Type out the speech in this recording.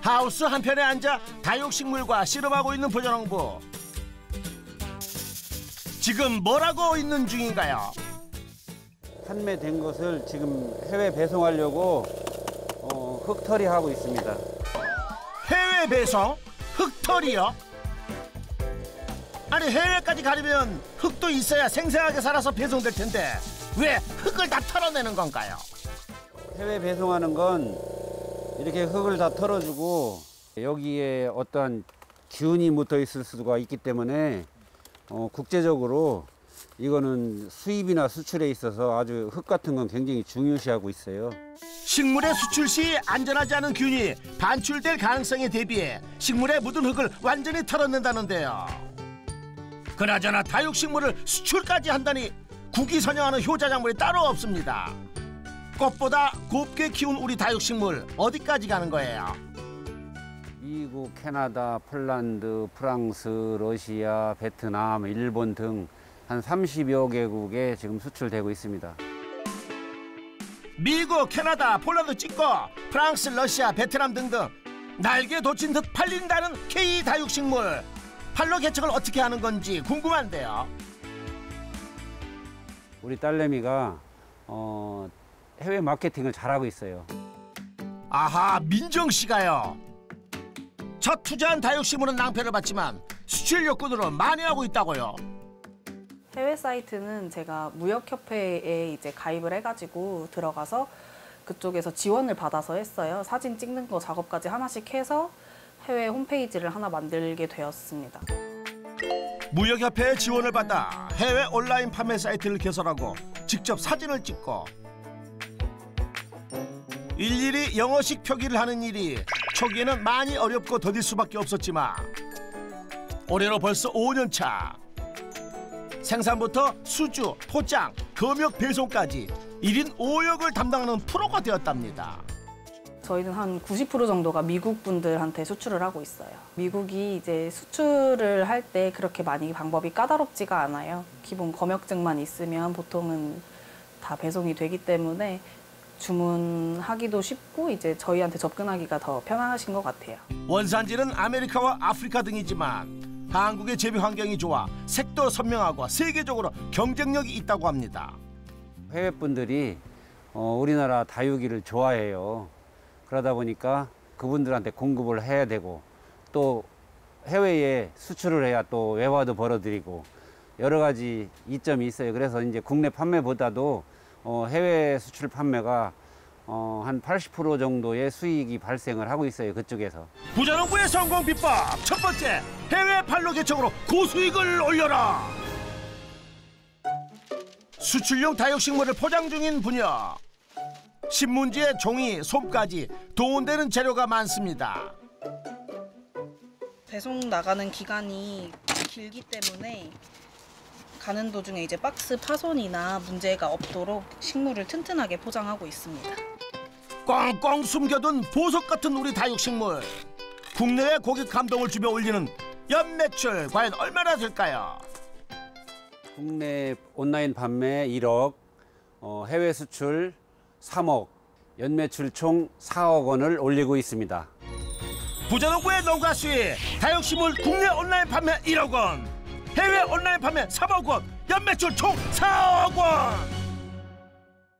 하우스 한편에 앉아 다육식물과 씨름하고 있는 보전홍부. 지금 뭘 하고 있는 중인가요? 판매된 것을 지금 해외 배송하려고 흙털이하고 있습니다. 해외 배송? 흙털이요? 아니 해외까지 가려면 흙도 있어야 생생하게 살아서 배송될 텐데 왜 흙을 다 털어내는 건가요? 해외 배송하는 건 이렇게 흙을 다 털어주고 여기에 어떠한 기운이 묻어 있을 수가 있기 때문에 국제적으로 이거는 수입이나 수출에 있어서 아주 흙 같은 건 굉장히 중요시하고 있어요. 식물의 수출 시 안전하지 않은 균이 반출될 가능성에 대비해 식물에 묻은 흙을 완전히 털어낸다는데요. 그나저나 다육식물을 수출까지 한다니 국이 선양하는 효자작물이 따로 없습니다. 꽃보다 곱게 키운 우리 다육식물 어디까지 가는 거예요? 미국, 캐나다, 폴란드, 프랑스, 러시아, 베트남, 일본 등 한 30여 개국에 지금 수출되고 있습니다. 미국, 캐나다, 폴란드 찍고 프랑스, 러시아, 베트남 등등 날개 돋친 듯 팔린다는 K 다육식물. 판로 개척을 어떻게 하는 건지 궁금한데요. 우리 딸내미가 해외 마케팅을 잘하고 있어요. 아하, 민정 씨가요. 첫 투자한 다육식물은 낭패를 봤지만 수출 여건으로 만회하고 있다고요. 해외 사이트는 제가 무역협회에 이제 가입을 해가지고 들어가서 그쪽에서 지원을 받아서 했어요. 사진 찍는 거 작업까지 하나씩 해서 해외 홈페이지를 하나 만들게 되었습니다. 무역협회의 지원을 받아 해외 온라인 판매 사이트를 개설하고 직접 사진을 찍고 일일이 영어식 표기를 하는 일이 초기에는 많이 어렵고 더딜 수밖에 없었지만 올해로 벌써 5년 차. 생산부터 수주, 포장, 검역, 배송까지 1인 5역을 담당하는 프로가 되었답니다. 저희는 한 90% 정도가 미국 분들한테 수출을 하고 있어요. 미국이 이제 수출을 할 때 그렇게 많이 방법이 까다롭지가 않아요. 기본 검역증만 있으면 보통은 다 배송이 되기 때문에 주문하기도 쉽고 이제 저희한테 접근하기가 더 편하신 것 같아요. 원산지는 아메리카와 아프리카 등이지만 한국의 재배 환경이 좋아 색도 선명하고 세계적으로 경쟁력이 있다고 합니다. 해외 분들이 우리나라 다육이를 좋아해요. 그러다 보니까 그분들한테 공급을 해야 되고 또 해외에 수출을 해야 또 외화도 벌어들이고 여러 가지 이점이 있어요. 그래서 이제 국내 판매보다도 해외 수출 판매가 한 80% 정도의 수익이 발생을 하고 있어요. 그쪽에서. 부자농부의 성공 비법 첫 번째, 해외 판로 개척으로 고수익을 올려라. 수출용 다육식물을 포장 중인 분야. 신문지에 종이, 솜까지 동원되는 재료가 많습니다. 배송 나가는 기간이 길기 때문에 가는 도중에 이제 박스 파손이나 문제가 없도록 식물을 튼튼하게 포장하고 있습니다. 꽁꽁 숨겨둔 보석 같은 우리 다육식물. 국내에 고객 감동을 주며 올리는 연매출 과연 얼마나 될까요? 국내 온라인 판매 1억, 해외 수출 3억, 연매출 총 4억 원을 올리고 있습니다. 부자농부의 농가 수익, 다육식물 국내 온라인 판매 1억 원. 해외 온라인 판매 3억 원, 연매출 총 4억 원.